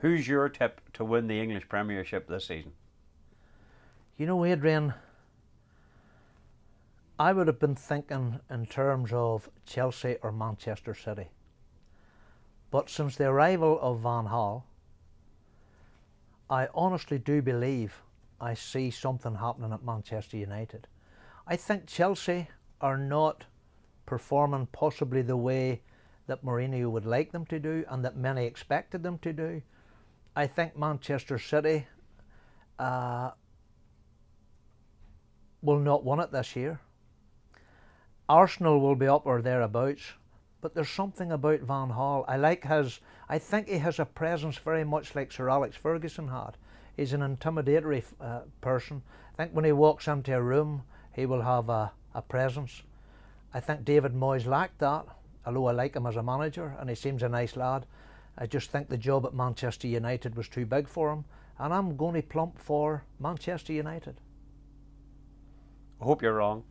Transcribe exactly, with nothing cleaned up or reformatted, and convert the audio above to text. Who's your tip to win the English Premiership this season? You know, Adrian, I would have been thinking in terms of Chelsea or Manchester City. But since the arrival of Van Gaal, I honestly do believe I see something happening at Manchester United. I think Chelsea are not performing possibly the way that Mourinho would like them to do and that many expected them to do. I think Manchester City uh, will not win it this year. Arsenal will be up or thereabouts. But there's something about Van Gaal. I like his, I think he has a presence very much like Sir Alex Ferguson had. He's an intimidatory uh, person. I think when he walks into a room, he will have a, a presence. I think David Moyes lacked that, although I like him as a manager and he seems a nice lad. I just think the job at Manchester United was too big for him, and I'm going to plump for Manchester United. I hope you're wrong.